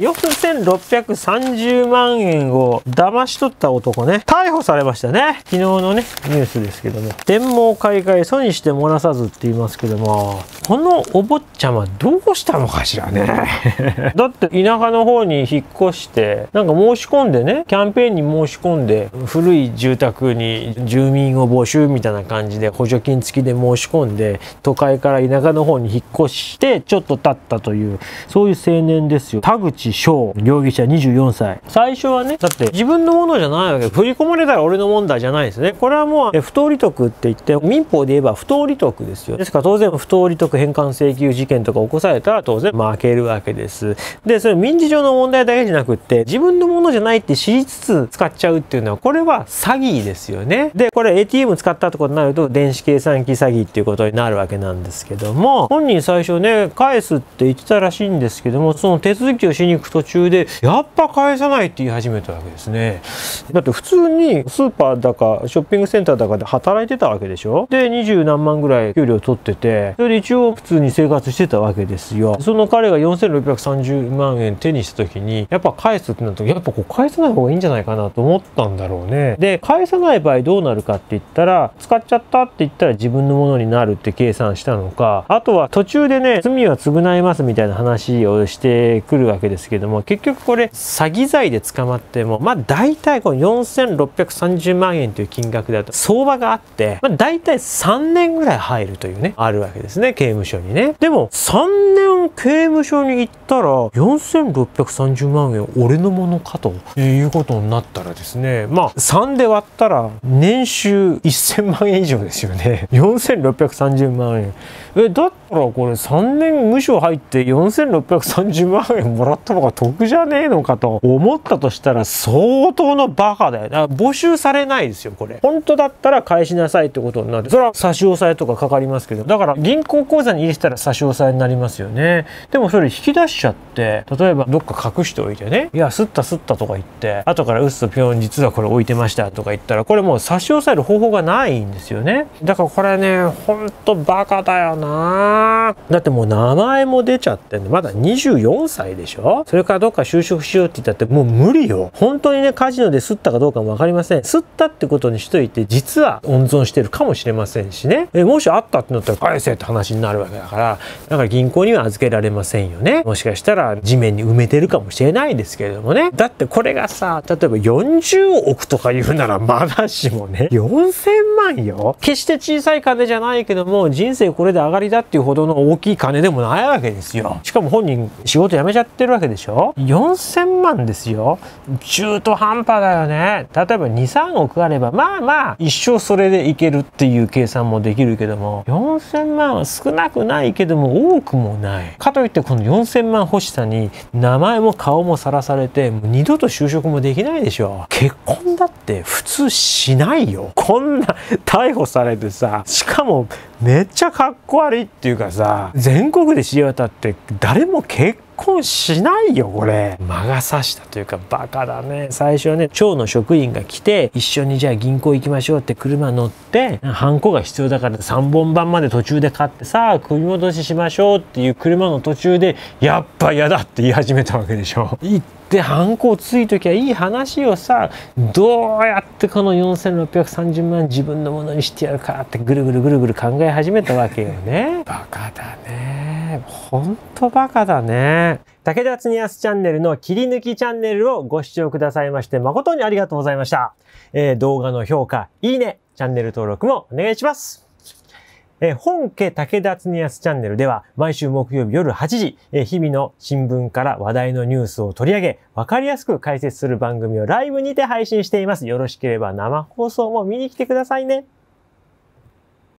4630万円を騙し取った男ね、逮捕されましたね。昨日のね、ニュースですけども、電網買い替え損にして漏らさずって言いますけども、このお坊ちゃまどうしたのかしらね。だって田舎の方に引っ越して、なんか申し込んでね、キャンペーンに申し込んで、古い住宅に住民を募集みたいな感じで補助金付きで申し込んで、都会から田舎の方に引っ越してちょっと経ったという、そういう青年ですよ。田口容疑者24歳。最初はね、だって自分のものじゃないわけ。振り込まれたら俺のもんだじゃないですね。これはもう不当利得って言って、民法で言えば不当利得ですよ。ですから当然不当利得返還請求事件とか起こされたら当然負けるわけです。で、それ民事上の問題だけじゃなくって、自分のものじゃないって知りつつ使っちゃうっていうのは、これは詐欺ですよね。で、これ ATM 使ったってことになると、電子計算機詐欺っていうことになるわけなんですけども、本人最初ね、返すって言ってたらしいんですけども、その手続きをしに行く途中でやっぱ返さないって言い始めたわけですね。だって普通にスーパーだかショッピングセンターだかで働いてたわけでしょ。で20何万ぐらい給料取ってて、それで一応普通に生活してたわけですよ。その彼が4630万円手にした時にやっぱ返すってなると、やっぱこう返さない方がいいんじゃないかなと思ったんだろうね。で返さない場合どうなるかって言ったら、使っちゃったって言ったら自分のものになるって計算したのか、あとは途中でね罪は償いますみたいな話をしてくるわけですけども、結局これ詐欺罪で捕まっても、まあ大体この4630万円という金額だと相場があって、まあ、大体3年ぐらい入るというね、あるわけですね、刑務所にね。でも3年刑務所に行ったら4630万円俺のものかということになったらですね、まあ3で割ったら年収1000万円以上ですよね。4630万円だったらこれ3年無所入って4630万円もらったのが得じゃねえのかと思ったとしたら相当のバカだよ。だから募集されないですよ、これ。本当だったら返しなさいってことになって、それは差し押さえとかかかりますけど、だから銀行口座に入れてたら差し押さえになりますよね。でもそれ引き出しちゃって、例えばどっか隠しておいてね、いやすったすったとか言って後からうっすとぴょん実はこれ置いてましたとか言ったら、これもう差し押さえる方法がないんですよね。だからこれねほんとバカだよな。だってもう名前も出ちゃって、ね、まだ24歳でしょ。それからどっか就職しようって言ったってもう無理よ。本当にねカジノで刷ったかどうかも分かりません。刷ったってことにしといて実は温存してるかもしれませんしね。もしあったってなったら返せって話になるわけだから、だから銀行には預けられませんよね。もしかしたら地面に埋めてるかもしれないですけれどもね。だってこれがさ、例えば40億とか言うならまだしもね、4000万よ。決して小さい金じゃないけども、人生これで上がりだっていうほどの大きい金でもないわけですよ。しかも本人仕事辞めちゃってるわけでしょ。4000万ですよ。中途半端だよね。例えば2、3億あればまあまあ一生それでいけるっていう計算もできるけども、4000万は少なくないけども多くもない。かといってこの4000万欲しさに名前も顔もさらされて、もう二度と就職もできないでしょ。結婚だって普通しないよ。こんな逮捕されてさ、しかもめっちゃかっこ悪いっていうかさ、全国で知り合ったって誰も結婚しないよ。これ魔が差したというかバカだね。最初はね町の職員が来て、一緒にじゃあ銀行行きましょうって車乗って、ハンコが必要だから3本番まで途中で買ってさあ組み戻ししましょうっていう車の途中でやっぱ嫌だって言い始めたわけでしょ。でハンコをついときゃいい話をさ、どうやってこの4630万自分のものにしてやるかってぐるぐるぐるぐる考え始めたわけよね。バカだね。ほんとバカだね。武田恒康チャンネルの切り抜きチャンネルをご視聴くださいまして誠にありがとうございました。動画の評価、いいね、チャンネル登録もお願いします。本家武田恒康チャンネルでは毎週木曜日夜8時、日々の新聞から話題のニュースを取り上げ、わかりやすく解説する番組をライブにて配信しています。よろしければ生放送も見に来てくださいね。